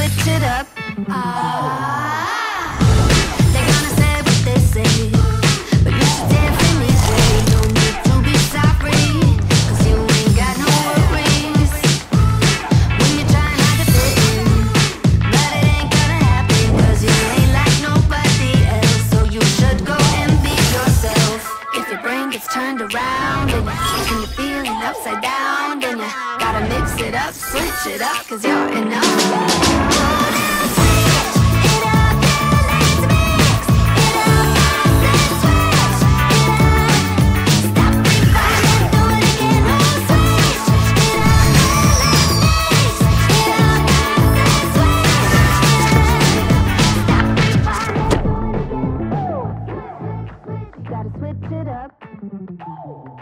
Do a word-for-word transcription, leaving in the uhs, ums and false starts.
switch it up. Ah. They're gonna say what they say, but you should dance in this way. No need to be sorry, 'cause you ain't got no worries. When you're trying hard to fit in, but it ain't gonna happen, 'cause you ain't like nobody else. So you should go and be yourself. If your brain gets turned around and you're feeling upside down, then you gotta mix it up, switch it up, 'cause you're enough. Switch it up.